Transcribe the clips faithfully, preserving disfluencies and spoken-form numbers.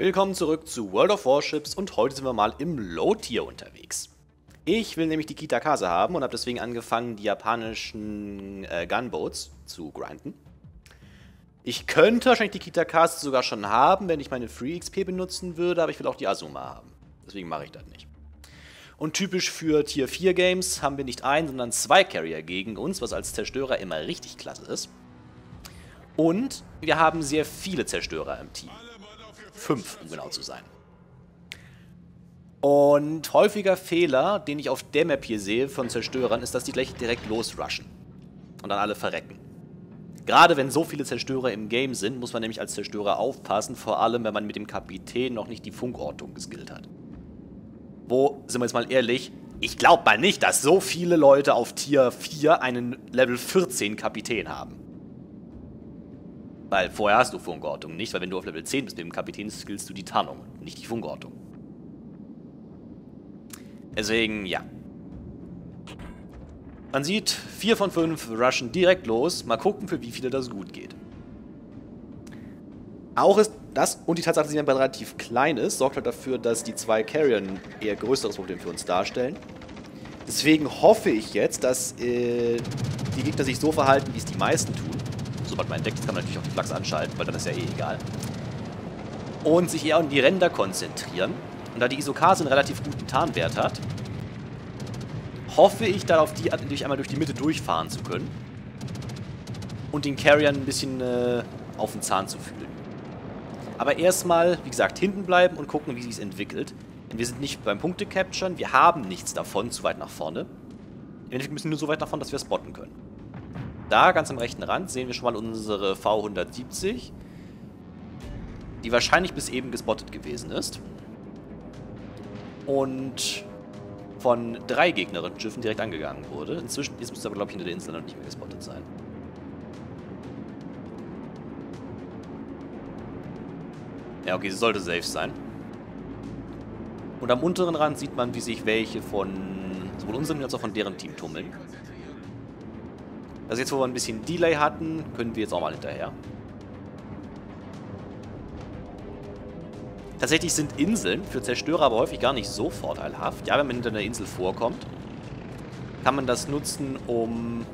Willkommen zurück zu World of Warships und heute sind wir mal im Low-Tier unterwegs. Ich will nämlich die Kitakaze haben und habe deswegen angefangen, die japanischen äh, Gunboats zu grinden. Ich könnte wahrscheinlich die Kitakaze sogar schon haben, wenn ich meine Free X P benutzen würde, aber ich will auch die Azuma haben. Deswegen mache ich das nicht. Und typisch für Tier vier Games haben wir nicht ein, sondern zwei Carrier gegen uns, was als Zerstörer immer richtig klasse ist. Und wir haben sehr viele Zerstörer im Team. Fünf, um genau zu sein. Und häufiger Fehler, den ich auf der Map hier sehe von Zerstörern, ist, dass die gleich direkt losrushen. Und dann alle verrecken. Gerade wenn so viele Zerstörer im Game sind, muss man nämlich als Zerstörer aufpassen, vor allem wenn man mit dem Kapitän noch nicht die Funkortung geskillt hat. Wo, sind wir jetzt mal ehrlich, ich glaube mal nicht, dass so viele Leute auf Tier vier einen Level vierzehn Kapitän haben. Weil vorher hast du Funkortung nicht, weil wenn du auf Level zehn bist mit dem Kapitän, skillst du die Tarnung, nicht die Funkortung. Deswegen, ja. Man sieht, vier von fünf rushen direkt los. Mal gucken, für wie viele das gut geht. Auch ist das, und die Tatsache, dass die Map relativ klein ist, sorgt halt dafür, dass die zwei Carrier ein eher größeres Problem für uns darstellen. Deswegen hoffe ich jetzt, dass äh, die Gegner sich so verhalten, wie es die meisten tun. Sobald man entdeckt, kann man natürlich auch die Flagge anschalten, weil dann ist ja eh egal. Und sich eher an die Ränder konzentrieren. Und da die Isokaze einen relativ guten Tarnwert hat, hoffe ich darauf, die durch einmal durch die Mitte durchfahren zu können. Und den Carrier ein bisschen äh, auf den Zahn zu fühlen. Aber erstmal, wie gesagt, hinten bleiben und gucken, wie sich's entwickelt. Denn wir sind nicht beim Punkte-Capturen, wir haben nichts davon, zu weit nach vorne. Im Endeffekt müssen wir nur so weit nach vorne, dass wir spotten können. Da, ganz am rechten Rand, sehen wir schon mal unsere V hundertsiebzig, die wahrscheinlich bis eben gespottet gewesen ist. Und von drei gegnerischen Schiffen direkt angegangen wurde. Inzwischen, jetzt müsste aber, glaube ich, hinter der Insel noch nicht mehr gespottet sein. Ja, okay, sie sollte safe sein. Und am unteren Rand sieht man, wie sich welche von sowohl unserem als auch von deren Team tummeln. Also jetzt, wo wir ein bisschen Delay hatten, können wir jetzt auch mal hinterher. Tatsächlich sind Inseln für Zerstörer aber häufig gar nicht so vorteilhaft. Ja, wenn man hinter einer Insel vorkommt, kann man das nutzen, um...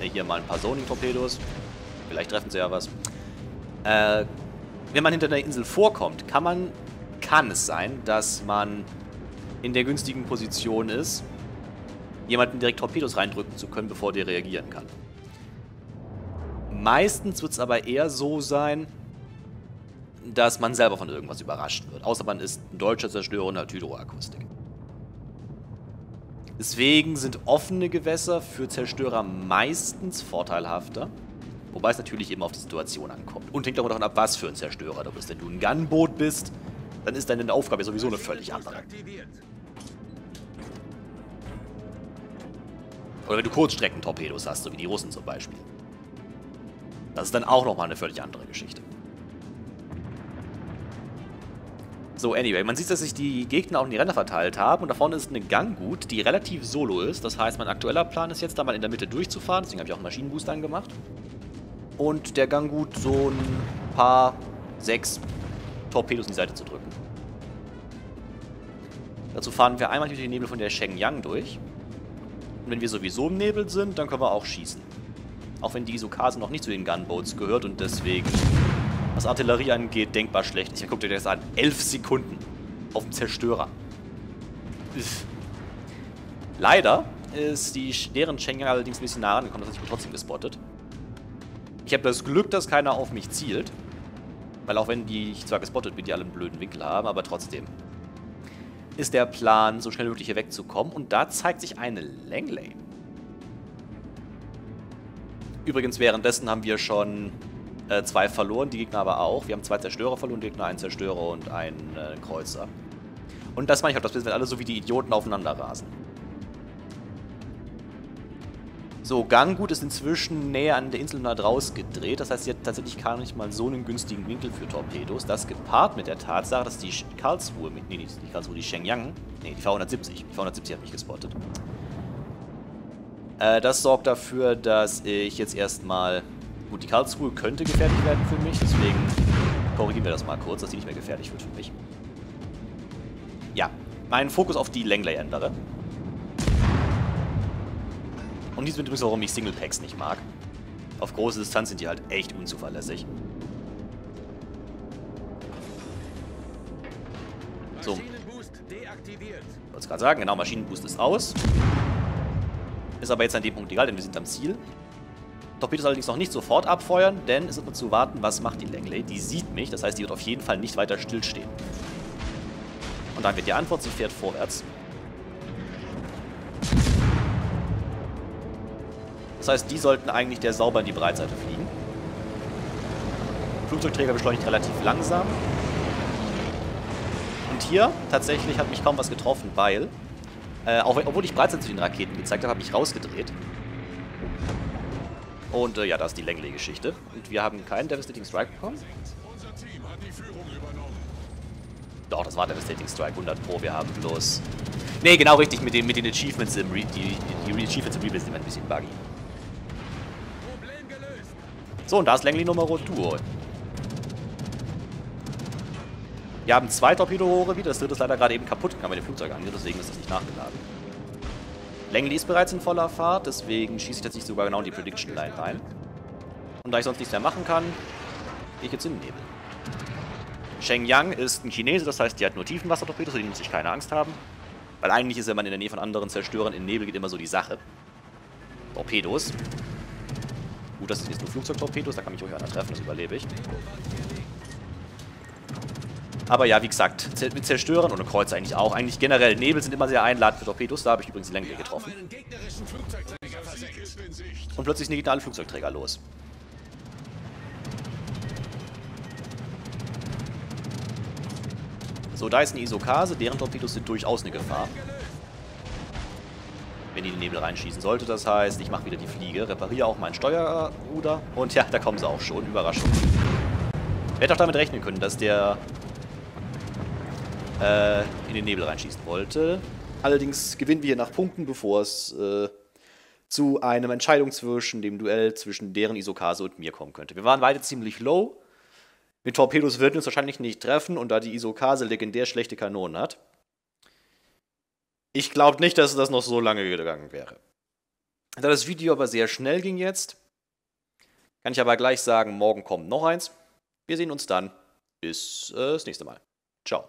Ja, hier mal ein paar Zoning-Torpedos. Vielleicht treffen sie ja was. Äh, wenn man hinter einer Insel vorkommt, kann man... Kann es sein, dass man in der günstigen Position ist, jemanden direkt Torpedos reindrücken zu können, bevor der reagieren kann. Meistens wird es aber eher so sein, dass man selber von irgendwas überrascht wird. Außer man ist ein deutscher Zerstörer und hat Hydroakustik. Deswegen sind offene Gewässer für Zerstörer meistens vorteilhafter. Wobei es natürlich eben auf die Situation ankommt. Und hängt auch davon ab, was für ein Zerstörer du bist. Wenn du ein Gunboot bist, dann ist deine Aufgabe sowieso eine völlig andere. Oder wenn du Kurzstreckentorpedos hast, so wie die Russen zum Beispiel. Das ist dann auch nochmal eine völlig andere Geschichte. So, anyway, man sieht, dass sich die Gegner auch in die Ränder verteilt haben. Und da vorne ist eine Gangut, die relativ solo ist. Das heißt, mein aktueller Plan ist jetzt, da mal in der Mitte durchzufahren. Deswegen habe ich auch einen Maschinenboost angemacht. Und der Gangut so ein paar, sechs Torpedos in die Seite zu drücken. Dazu fahren wir einmal durch den Nebel von der Shenyang durch. Und wenn wir sowieso im Nebel sind, dann können wir auch schießen. Auch wenn die Isokaze noch nicht zu den Gunboats gehört und deswegen, was Artillerie angeht, denkbar schlecht ist. Guckt euch das an. Elf Sekunden auf dem Zerstörer. Uff. Leider ist die deren Shenyang allerdings ein bisschen nah rangekommen, das heißt, ich bin trotzdem gespottet. Ich habe das Glück, dass keiner auf mich zielt. Weil auch wenn die ich zwar gespottet bin, die alle einen blöden Winkel haben, aber trotzdem ist der Plan, so schnell wie möglich hier wegzukommen. Und da zeigt sich eine Langley. Übrigens, währenddessen haben wir schon äh, zwei verloren, die Gegner aber auch. Wir haben zwei Zerstörer verloren, die Gegner einen Zerstörer und einen äh, Kreuzer. Und das meine ich auch, das wissen wir alle so wie die Idioten aufeinander rasen. So, Gangut ist inzwischen näher an der Insel und hat rausgedreht. Das heißt, sie hat tatsächlich gar nicht mal so einen günstigen Winkel für Torpedos. Das gepaart mit der Tatsache, dass die Karlsruhe, mit, nee, nicht die Karlsruhe, die Shenyang, nee, die V hundertsiebzig, die V hundertsiebzig hat mich gespottet. Äh, das sorgt dafür, dass ich jetzt erstmal, gut, die Karlsruhe könnte gefährlich werden für mich, deswegen korrigieren wir das mal kurz, dass die nicht mehr gefährlich wird für mich. Ja, meinen Fokus auf die Langley ändere. Und dies ist übrigens, warum ich Singlepacks nicht mag. Auf große Distanz sind die halt echt unzuverlässig. So. Ich wollte es gerade sagen, genau, Maschinenboost ist aus. Ist aber jetzt an dem Punkt egal, denn wir sind am Ziel. Torpedos allerdings noch nicht sofort abfeuern, denn es ist nur zu warten, was macht die Langley. Die sieht mich, das heißt, die wird auf jeden Fall nicht weiter stillstehen. Und dann wird die Antwort, sie fährt vorwärts. Das heißt, die sollten eigentlich der sauber in die Breitseite fliegen. Flugzeugträger beschleunigt relativ langsam. Und hier, tatsächlich, hat mich kaum was getroffen, weil, äh, auch, obwohl ich Breitseite zu den Raketen gezeigt habe, habe ich rausgedreht. Und äh, ja, das ist die Langley-Geschichte. Und wir haben keinen Devastating Strike bekommen. Doch, das war Devastating Strike, hundert Pro, wir haben bloß... Ne, genau richtig, mit den, mit den Achievements im Rebuild sind ein bisschen buggy. So, und da ist Langley Nummer Duo. Wir haben zwei Torpedorohre wieder, das dritte ist leider gerade eben kaputt gegangen bei dem Flugzeugangriff, deswegen ist das nicht nachgeladen. Langley ist bereits in voller Fahrt, deswegen schieße ich jetzt nicht sogar genau in die Prediction Line rein. Und da ich sonst nichts mehr machen kann, gehe ich jetzt in den Nebel. Shenyang ist ein Chinese, das heißt, die hat nur Tiefenwassertorpedos, vor denen muss ich keine Angst haben. Weil eigentlich ist, wenn man in der Nähe von anderen Zerstörern in den Nebel geht, immer so die Sache. Torpedos. Gut, das sind jetzt nur Flugzeugtorpedos, da kann mich ruhig einer treffen, das überlebe ich. Aber ja, wie gesagt, mit Zerstörern und Kreuzer eigentlich auch. Eigentlich generell, Nebel sind immer sehr einladend für Torpedos. Da habe ich übrigens die Langley getroffen. Und plötzlich geht alle Flugzeugträger los. So, da ist eine Isokaze. Deren Torpedos sind durchaus eine Gefahr. Wenn die in den Nebel reinschießen sollte, das heißt, ich mache wieder die Fliege, repariere auch mein Steuerruder. Und ja, da kommen sie auch schon. Überraschung. Ich hätte auch damit rechnen können, dass der äh, in den Nebel reinschießen wollte. Allerdings gewinnen wir hier nach Punkten, bevor es äh, zu einem Entscheidung zwischen dem Duell zwischen deren Isokaze und mir kommen könnte. Wir waren beide ziemlich low. Mit Torpedos würden wir uns wahrscheinlich nicht treffen, und da die Isokaze legendär schlechte Kanonen hat, ich glaube nicht, dass das noch so lange gegangen wäre. Da das Video aber sehr schnell ging jetzt, kann ich aber gleich sagen, morgen kommt noch eins. Wir sehen uns dann. Bis äh, das nächste Mal. Ciao.